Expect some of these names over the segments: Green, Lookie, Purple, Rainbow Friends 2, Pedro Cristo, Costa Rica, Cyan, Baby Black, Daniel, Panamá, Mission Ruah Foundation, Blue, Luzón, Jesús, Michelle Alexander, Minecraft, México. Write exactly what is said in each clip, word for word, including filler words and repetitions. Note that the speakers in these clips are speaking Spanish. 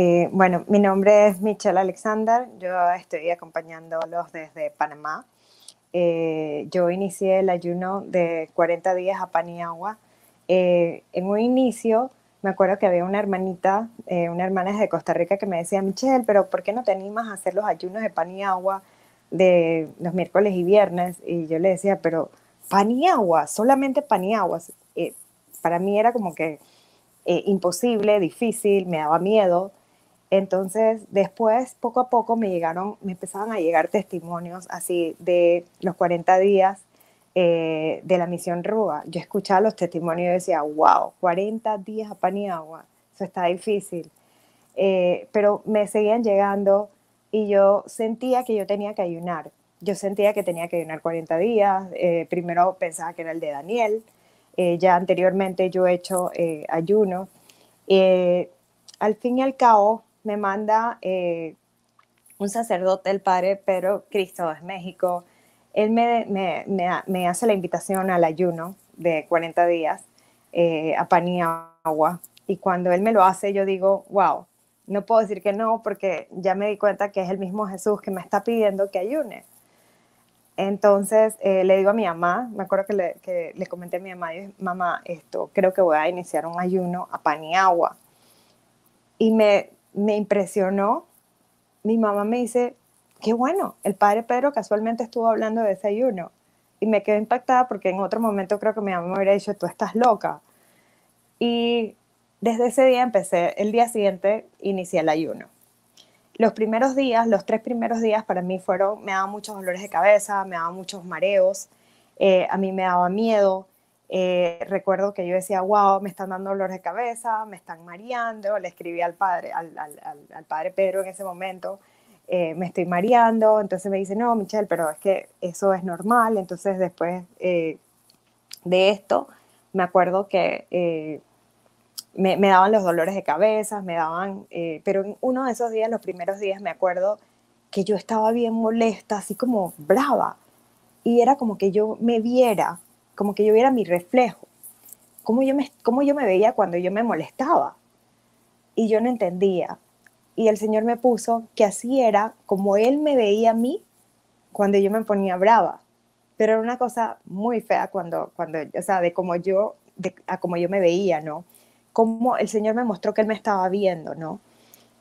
Eh, bueno, mi nombre es Michelle Alexander, yo estoy acompañándolos desde Panamá. Eh, yo inicié el ayuno de cuarenta días a pan y agua. Eh, en un inicio me acuerdo que había una hermanita, eh, una hermana desde Costa Rica que me decía, Michelle, pero ¿por qué no te animas a hacer los ayunos de pan y agua de los miércoles y viernes? Y yo le decía, pero pan y agua, solamente pan y agua. Eh, para mí era como que eh, imposible, difícil, me daba miedo. Entonces, después, poco a poco, me llegaron, me empezaban a llegar testimonios así de los cuarenta días eh, de la Misión Ruah. Yo escuchaba los testimonios y decía, wow, cuarenta días a pan y agua, eso está difícil. Eh, pero me seguían llegando y yo sentía que yo tenía que ayunar. Yo sentía que tenía que ayunar cuarenta días. Eh, primero pensaba que era el de Daniel. Eh, ya anteriormente yo he hecho eh, ayuno. Eh, al fin y al cabo, me manda eh, un sacerdote, el padre Pedro Cristo de México. Él me, me, me, me hace la invitación al ayuno de cuarenta días eh, a pan y agua. Y cuando él me lo hace, yo digo, wow, no puedo decir que no, porque ya me di cuenta que es el mismo Jesús que me está pidiendo que ayune. Entonces eh, le digo a mi mamá, me acuerdo que le, que le comenté a mi mamá, mamá, esto, creo que voy a iniciar un ayuno a pan y agua. Y me... me impresionó. Mi mamá me dice, qué bueno, el padre Pedro casualmente estuvo hablando de ese ayuno. Y me quedé impactada porque en otro momento creo que mi mamá me hubiera dicho, tú estás loca. Y desde ese día empecé, el día siguiente inicié el ayuno. Los primeros días, los tres primeros días para mí fueron, me daban muchos dolores de cabeza, me daban muchos mareos, eh, a mí me daba miedo. Eh, recuerdo que yo decía, wow, me están dando dolor de cabeza, me están mareando, le escribí al padre, al, al, al padre Pedro en ese momento, eh, me estoy mareando. Entonces me dice, no, Michelle, pero es que eso es normal. Entonces después eh, de esto, me acuerdo que eh, me, me daban los dolores de cabeza, me daban, eh, pero en uno de esos días, los primeros días, me acuerdo que yo estaba bien molesta, así como brava, y era como que yo me viera, como que yo viera mi reflejo, cómo yo, me, cómo yo me veía cuando yo me molestaba. Y yo no entendía. Y el Señor me puso que así era como Él me veía a mí cuando yo me ponía brava. Pero era una cosa muy fea cuando, cuando o sea, de cómo yo, de, a cómo yo me veía, ¿no? Cómo el Señor me mostró que Él me estaba viendo, ¿no?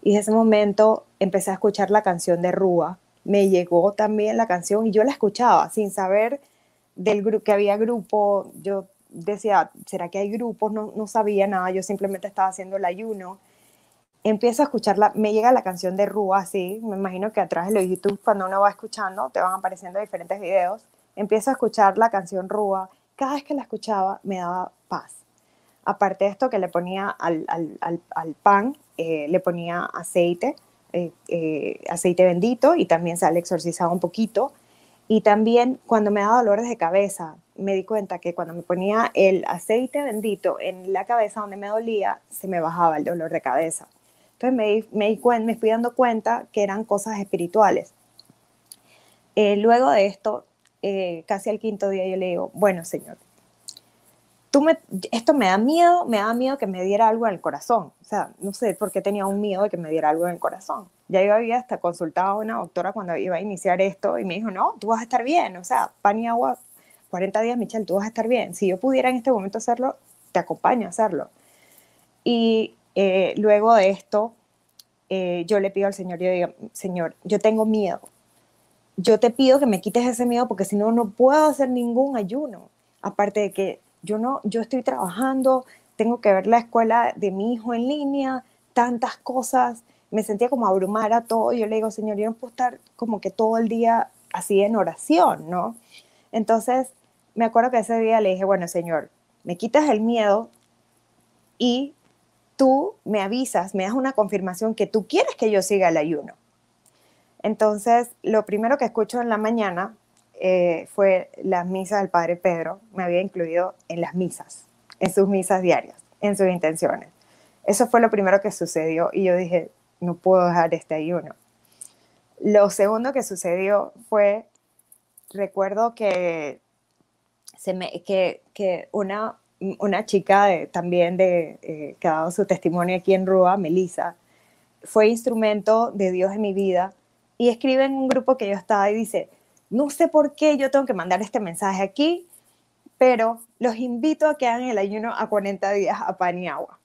Y en ese momento empecé a escuchar la canción de Ruah. Me llegó también la canción y yo la escuchaba sin saber del grupo, que había grupo, yo decía, ¿será que hay grupos? No, no sabía nada, yo simplemente estaba haciendo el ayuno. Empiezo a escucharla, me llega la canción de Ruah, así, me imagino que atrás de los YouTube, cuando uno va escuchando, te van apareciendo diferentes videos. Empiezo a escuchar la canción Ruah, cada vez que la escuchaba me daba paz. Aparte de esto que le ponía al, al, al, al pan, eh, le ponía aceite, eh, eh, aceite bendito, y también sal exorcizado un poquito. Y también cuando me daba dolores de cabeza, me di cuenta que cuando me ponía el aceite bendito en la cabeza donde me dolía, se me bajaba el dolor de cabeza. Entonces me, di, me, di cuen, me fui dando cuenta que eran cosas espirituales. Eh, luego de esto, eh, casi al quinto día, yo le digo, bueno, Señor, tú me, esto me da miedo, me da miedo que me diera algo en el corazón. O sea, no sé por qué tenía un miedo de que me diera algo en el corazón. Ya yo había hasta consultado a una doctora cuando iba a iniciar esto y me dijo, no, tú vas a estar bien, o sea, pan y agua, cuarenta días, Michelle, tú vas a estar bien. Si yo pudiera en este momento hacerlo, te acompaño a hacerlo. Y eh, luego de esto, eh, yo le pido al Señor, yo digo, Señor, yo tengo miedo. Yo te pido que me quites ese miedo porque si no, no puedo hacer ningún ayuno. Aparte de que yo, no, yo estoy trabajando, tengo que ver la escuela de mi hijo en línea, tantas cosas. Me sentía como abrumada todo. Yo le digo, Señor, yo no puedo estar como que todo el día así en oración, ¿no? Entonces, me acuerdo que ese día le dije, bueno, Señor, me quitas el miedo y tú me avisas, me das una confirmación que tú quieres que yo siga el ayuno. Entonces, lo primero que escucho en la mañana eh, fue las misas del Padre Pedro. Me había incluido en las misas, en sus misas diarias, en sus intenciones. Eso fue lo primero que sucedió y yo dije, no puedo dejar este ayuno. Lo segundo que sucedió fue, recuerdo que, se me, que, que una, una chica de, también de, eh, que ha dado su testimonio aquí en Ruah, Melissa, fue instrumento de Dios en mi vida, y escribe en un grupo que yo estaba y dice, no sé por qué yo tengo que mandar este mensaje aquí, pero los invito a que hagan el ayuno a cuarenta días a pan y agua.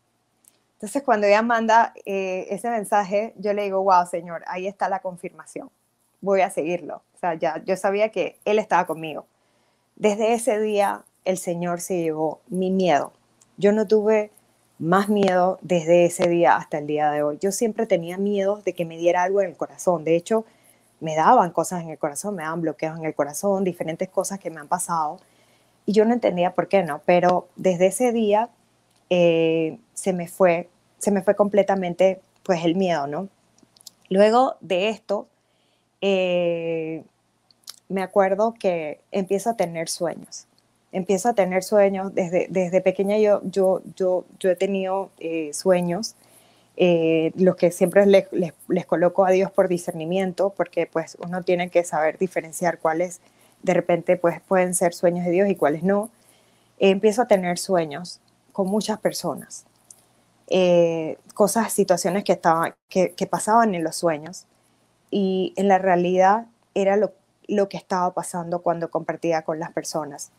Entonces, cuando ella manda eh, ese mensaje, yo le digo, wow, Señor, ahí está la confirmación. Voy a seguirlo. O sea, ya yo sabía que Él estaba conmigo. Desde ese día, el Señor se llevó mi miedo. Yo no tuve más miedo desde ese día hasta el día de hoy. Yo siempre tenía miedo de que me diera algo en el corazón. De hecho, me daban cosas en el corazón, me daban bloqueos en el corazón, diferentes cosas que me han pasado. Y yo no entendía por qué no, pero desde ese día eh, se me fue, se me fue completamente pues, el miedo, ¿no? Luego de esto, eh, me acuerdo que empiezo a tener sueños. Empiezo a tener sueños. Desde, desde pequeña yo, yo, yo, yo he tenido eh, sueños, eh, los que siempre les, les, les coloco a Dios por discernimiento, porque pues, uno tiene que saber diferenciar cuáles de repente pues, pueden ser sueños de Dios y cuáles no. Eh, empiezo a tener sueños con muchas personas, eh, cosas, situaciones que, estaban, que, que pasaban en los sueños, y en la realidad era lo, lo que estaba pasando cuando compartía con las personas.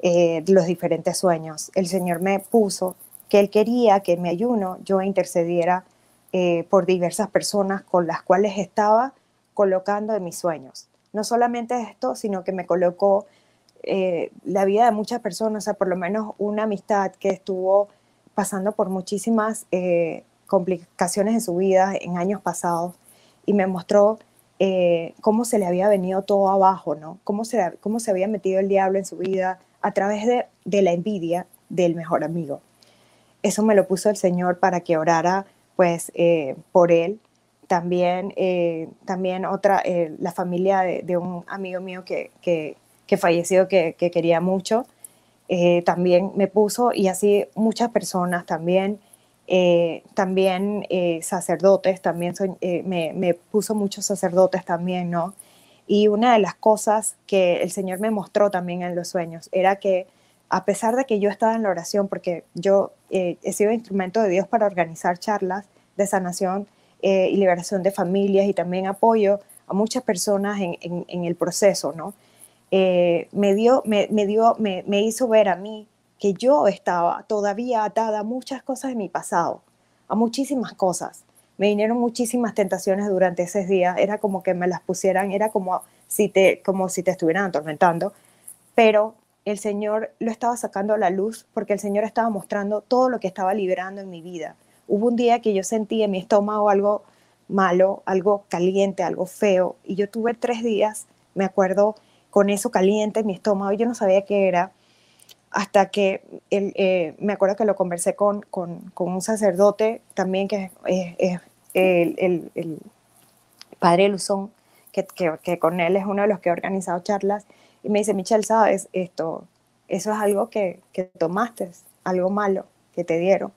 Eh, los diferentes sueños. El Señor me puso que Él quería que en mi ayuno yo intercediera eh, por diversas personas con las cuales estaba colocando en mis sueños. No solamente esto, sino que me colocó eh, la vida de muchas personas, o sea, por lo menos una amistad que estuvo pasando por muchísimas eh, complicaciones en su vida en años pasados, y me mostró eh, cómo se le había venido todo abajo, ¿no? Cómo se, cómo se había metido el diablo en su vida, a través de, de la envidia del mejor amigo. Eso me lo puso el Señor para que orara pues, eh, por él. También, eh, también otra, eh, la familia de, de un amigo mío que, que, que falleció, que, que quería mucho, eh, también me puso, y así muchas personas también, eh, también eh, sacerdotes, también soy, eh, me, me puso muchos sacerdotes también, ¿no? Y una de las cosas que el Señor me mostró también en los sueños era que, a pesar de que yo estaba en la oración, porque yo eh, he sido instrumento de Dios para organizar charlas de sanación eh, y liberación de familias, y también apoyo a muchas personas en, en, en el proceso, ¿no? Eh, me, dio, me, me, dio, me, me hizo ver a mí que yo estaba todavía atada a muchas cosas de mi pasado, a muchísimas cosas. Me vinieron muchísimas tentaciones durante esos días. Era como que me las pusieran, era como si te, como si te estuvieran atormentando. Pero el Señor lo estaba sacando a la luz, porque el Señor estaba mostrando todo lo que estaba liberando en mi vida. Hubo un día que yo sentí en mi estómago algo malo, algo caliente, algo feo. Y yo tuve tres días, me acuerdo, con eso caliente en mi estómago. Yo no sabía qué era. Hasta que el, eh, me acuerdo que lo conversé con, con, con un sacerdote también, que es, es, es el, el, el padre Luzón, que, que, que con él es uno de los que ha organizado charlas, y me dice, Michelle, ¿sabes esto? Eso es algo que, que tomaste, algo malo que te dieron.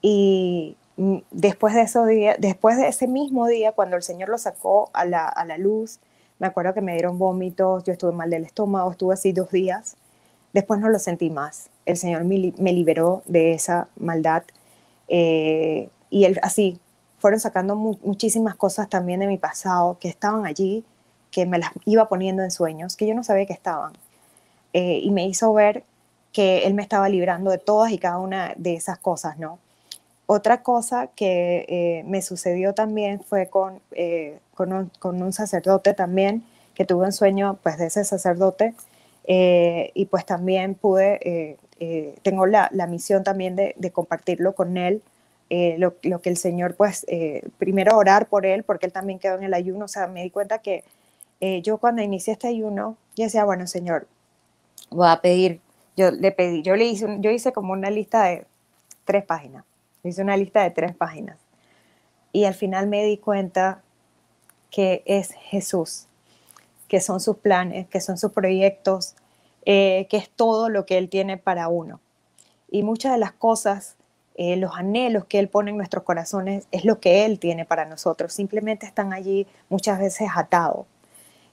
Y después de, esos días, después de ese mismo día, cuando el Señor lo sacó a la, a la luz, me acuerdo que me dieron vómitos, yo estuve mal del estómago, estuve así dos días. Después no lo sentí más. El Señor me liberó de esa maldad. Eh, y él, así fueron sacando mu muchísimas cosas también de mi pasado que estaban allí, que me las iba poniendo en sueños, que yo no sabía que estaban. Eh, y me hizo ver que Él me estaba librando de todas y cada una de esas cosas, ¿no? Otra cosa que eh, me sucedió también fue con, eh, con, un, con un sacerdote también, que tuve un sueño pues, de ese sacerdote. Eh, y pues también pude, eh, eh, tengo la, la misión también de, de compartirlo con él, eh, lo, lo que el Señor pues, eh, primero orar por él, porque él también quedó en el ayuno. O sea, me di cuenta que eh, yo cuando inicié este ayuno, yo decía, bueno, Señor, voy a pedir, yo le pedí, yo le hice, un, yo hice como una lista de tres páginas, hice una lista de tres páginas, y al final me di cuenta que es Jesús, que son sus planes, que son sus proyectos, eh, que es todo lo que Él tiene para uno. Y muchas de las cosas, eh, los anhelos que Él pone en nuestros corazones es lo que Él tiene para nosotros. Simplemente están allí muchas veces atados.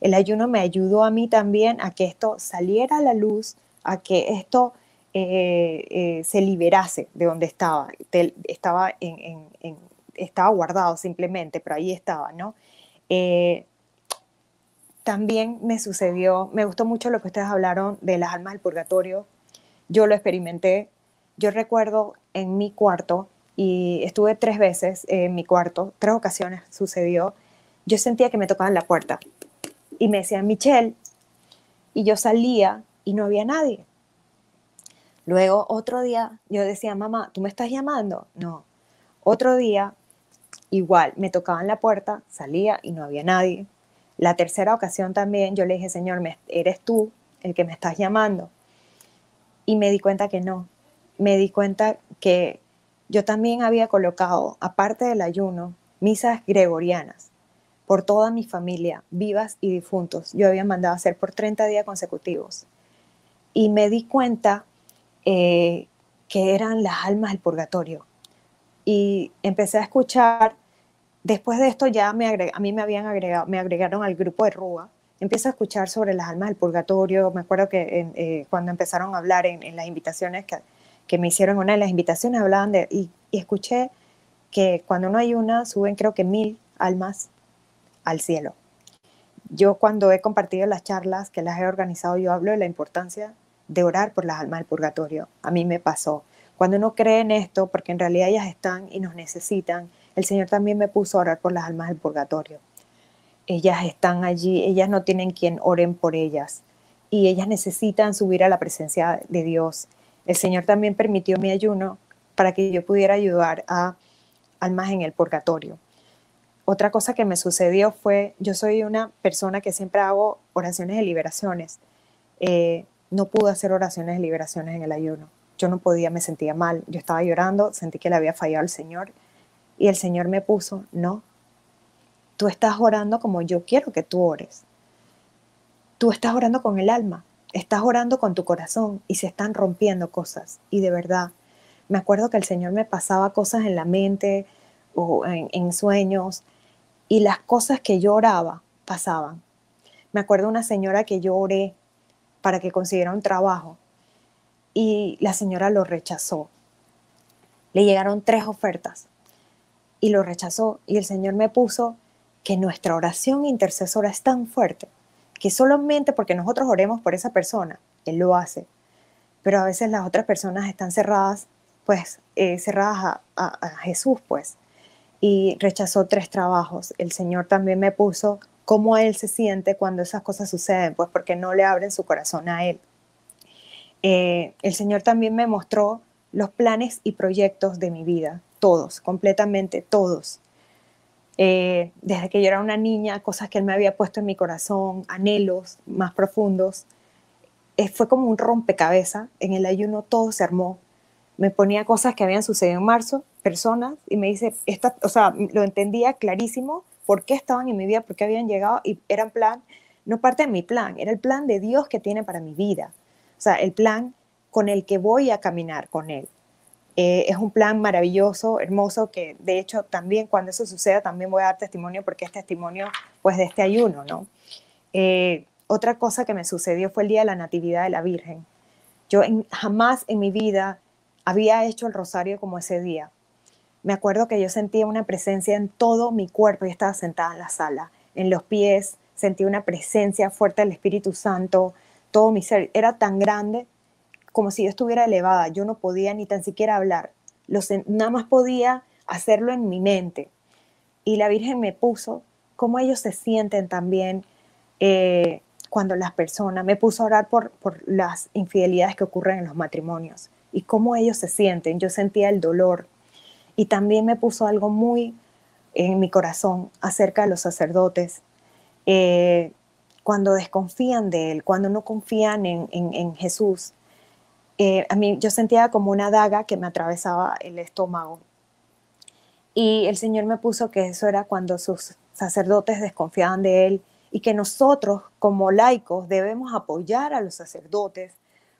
El ayuno me ayudó a mí también a que esto saliera a la luz, a que esto eh, eh, se liberase de donde estaba. De, estaba en, en, en, estaba guardado simplemente, pero ahí estaba, ¿no? Eh, también me sucedió, me gustó mucho lo que ustedes hablaron de las almas del purgatorio. Yo lo experimenté. Yo recuerdo en mi cuarto, y estuve tres veces en mi cuarto, tres ocasiones sucedió, yo sentía que me tocaban la puerta y me decían, Michelle, y yo salía y no había nadie. Luego otro día yo decía, mamá, ¿tú me estás llamando? No. Otro día igual me tocaban la puerta, salía y no había nadie. La tercera ocasión también yo le dije, Señor, eres tú el que me estás llamando. Y me di cuenta que no. Me di cuenta que yo también había colocado, aparte del ayuno, misas gregorianas por toda mi familia, vivas y difuntos. Yo había mandado a hacer por treinta días consecutivos. Y me di cuenta eh, que eran las almas del purgatorio. Y empecé a escuchar, después de esto ya me agreg- a mí me habían agregado, me agregaron al grupo de Ruah. Empiezo a escuchar sobre las almas del purgatorio. Me acuerdo que en, eh, cuando empezaron a hablar en, en las invitaciones que... que me hicieron una de las invitaciones, hablaban de, y, y escuché que cuando no hay una, suben creo que mil almas al cielo. Yo cuando he compartido las charlas que las he organizado, yo hablo de la importancia de orar por las almas del purgatorio. A mí me pasó. Cuando uno cree en esto, porque en realidad ellas están y nos necesitan, el Señor también me puso a orar por las almas del purgatorio. Ellas están allí, ellas no tienen quien oren por ellas, y ellas necesitan subir a la presencia de Dios. El Señor también permitió mi ayuno para que yo pudiera ayudar a almas en el purgatorio. Otra cosa que me sucedió fue, yo soy una persona que siempre hago oraciones de liberaciones. Eh, no pude hacer oraciones de liberaciones en el ayuno. Yo no podía, me sentía mal. Yo estaba llorando, sentí que le había fallado al Señor. Y el Señor me puso, no, tú estás orando como yo quiero que tú ores. Tú estás orando con el alma. Estás orando con tu corazón y se están rompiendo cosas. Y de verdad, me acuerdo que el Señor me pasaba cosas en la mente o en, en sueños, y las cosas que yo oraba pasaban. Me acuerdo una señora que yo oré para que consiguiera un trabajo y la señora lo rechazó. Le llegaron tres ofertas y lo rechazó, y el Señor me puso que nuestra oración intercesora es tan fuerte que solamente porque nosotros oremos por esa persona, Él lo hace. Pero a veces las otras personas están cerradas, pues, eh, cerradas a, a, a Jesús, pues. Y rechazó tres trabajos. El Señor también me puso cómo Él se siente cuando esas cosas suceden, pues, porque no le abren su corazón a Él. Eh, el Señor también me mostró los planes y proyectos de mi vida, todos, completamente todos. Eh, desde que yo era una niña, cosas que Él me había puesto en mi corazón, anhelos más profundos. Eh, fue como un rompecabezas. En el ayuno todo se armó. Me ponía cosas que habían sucedido en marzo, personas, y me dice, esta, o sea, lo entendía clarísimo, por qué estaban en mi vida, por qué habían llegado, y eran plan, no parte de mi plan, era el plan de Dios que tiene para mi vida. O sea, el plan con el que voy a caminar con Él. Eh, es un plan maravilloso, hermoso, que de hecho también cuando eso suceda también voy a dar testimonio, porque es testimonio pues de este ayuno, ¿no? Eh, otra cosa que me sucedió fue el día de la Natividad de la Virgen. Yo en, jamás en mi vida había hecho el rosario como ese día. Me acuerdo que yo sentía una presencia en todo mi cuerpo y estaba sentada en la sala, en los pies, sentí una presencia fuerte del Espíritu Santo, todo mi ser era tan grande como si yo estuviera elevada. Yo no podía ni tan siquiera hablar, Lo, nada más podía hacerlo en mi mente. Y la Virgen me puso cómo ellos se sienten también eh, cuando las personas, me puso a orar por, por las infidelidades que ocurren en los matrimonios y cómo ellos se sienten. Yo sentía el dolor, y también me puso algo muy en mi corazón acerca de los sacerdotes, eh, cuando desconfían de Él, cuando no confían en, en, en Jesús. Eh, a mí, yo sentía como una daga que me atravesaba el estómago. Y el Señor me puso que eso era cuando sus sacerdotes desconfiaban de Él, y que nosotros como laicos debemos apoyar a los sacerdotes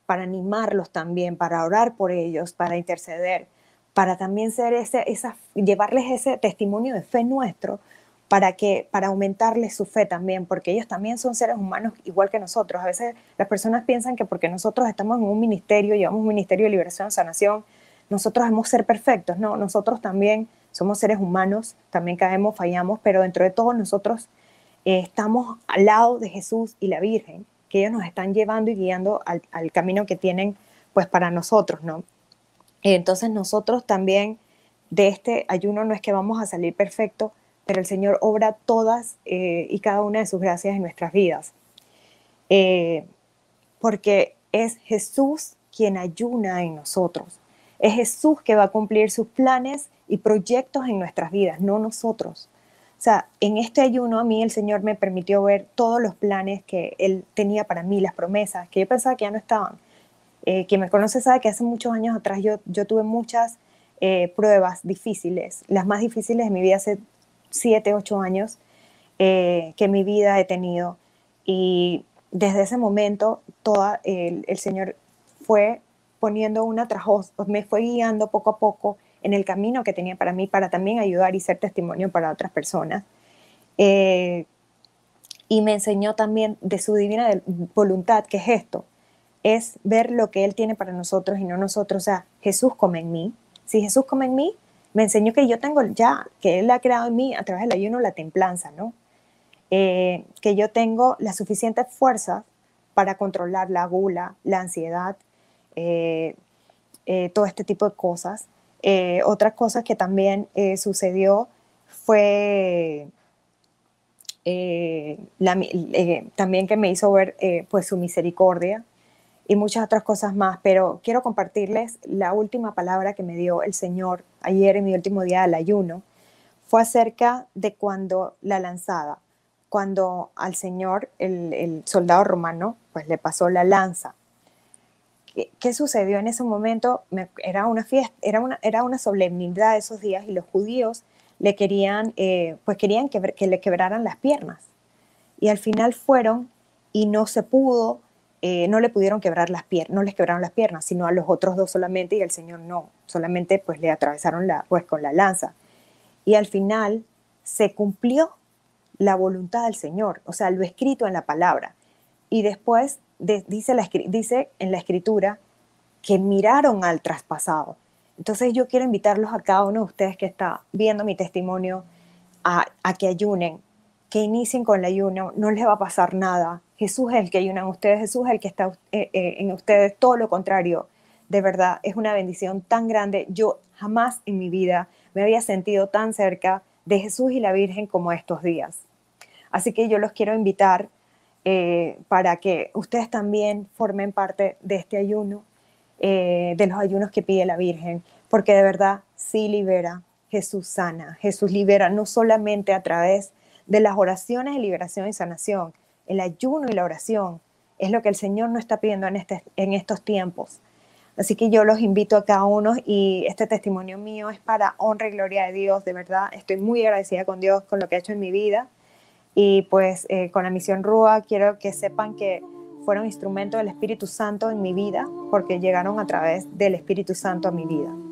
para animarlos también, para orar por ellos, para interceder, para también ser ese, esa, llevarles ese testimonio de fe nuestro, para, que, para aumentarles su fe también, porque ellos también son seres humanos igual que nosotros. A veces las personas piensan que porque nosotros estamos en un ministerio, llevamos un ministerio de liberación, sanación, nosotros debemos ser perfectos. No, nosotros también Somos seres humanos, también caemos, fallamos, pero dentro de todos nosotros eh, estamos al lado de Jesús y la Virgen, que ellos nos están llevando y guiando al, al camino que tienen pues para nosotros, ¿no? Entonces nosotros también de este ayuno no es que vamos a salir perfecto, pero el Señor obra todas eh, y cada una de sus gracias en nuestras vidas. Eh, porque es Jesús quien ayuna en nosotros. Es Jesús que va a cumplir sus planes y proyectos en nuestras vidas, no nosotros. O sea, en este ayuno a mí el Señor me permitió ver todos los planes que Él tenía para mí, las promesas, que yo pensaba que ya no estaban. Eh, quien me conoce sabe que hace muchos años atrás yo, yo tuve muchas eh, pruebas difíciles, las más difíciles de mi vida hace siete, ocho años eh, que mi vida he tenido. Y desde ese momento toda, eh, el Señor fue poniendo una tras otra, me fue guiando poco a poco en el camino que tenía para mí, para también ayudar y ser testimonio para otras personas. Eh, y me enseñó también de su divina voluntad, que es esto, es ver lo que Él tiene para nosotros y no nosotros. O sea, Jesús come en mí. Si Jesús come en mí, me enseñó que yo tengo ya, que Él ha creado en mí a través del ayuno la templanza, ¿no? Eh, que yo tengo la suficiente fuerza para controlar la gula, la ansiedad, eh, eh, todo este tipo de cosas. Eh, otra cosa que también eh, sucedió fue eh, la, eh, también que me hizo ver eh, pues su misericordia y muchas otras cosas más, pero quiero compartirles la última palabra que me dio el Señor ayer en mi último día del ayuno. Fue acerca de cuando la lanzada, cuando al Señor, el, el soldado romano, pues le pasó la lanza. ¿Qué sucedió en ese momento? Me, era una fiesta, era una, era una solemnidad de esos días y los judíos le querían, eh, pues querían que, que le quebraran las piernas. Y al final fueron y no se pudo, eh, no le pudieron quebrar las piernas, no les quebraron las piernas, sino a los otros dos solamente y al Señor no, solamente pues le atravesaron la, pues con la lanza. Y al final se cumplió la voluntad del Señor, o sea, lo escrito en la palabra. Y después De, dice, la, dice en la Escritura que miraron al traspasado. Entonces yo quiero invitarlos a cada uno de ustedes que está viendo mi testimonio a, a que ayunen, que inicien con el ayuno, no les va a pasar nada. Jesús es el que ayunan ustedes, Jesús es el que está eh, eh, en ustedes, todo lo contrario. De verdad, es una bendición tan grande. Yo jamás en mi vida me había sentido tan cerca de Jesús y la Virgen como estos días. Así que yo los quiero invitar Eh, para que ustedes también formen parte de este ayuno, eh, de los ayunos que pide la Virgen, porque de verdad sí libera, Jesús sana, Jesús libera no solamente a través de las oraciones de liberación y sanación, el ayuno y la oración es lo que el Señor nos está pidiendo en, este, en estos tiempos. Así que yo los invito a cada uno y este testimonio mío es para honra y gloria de Dios, de verdad estoy muy agradecida con Dios con lo que ha hecho en mi vida. Y pues eh, con la Misión Ruah quiero que sepan que fueron instrumentos del Espíritu Santo en mi vida porque llegaron a través del Espíritu Santo a mi vida.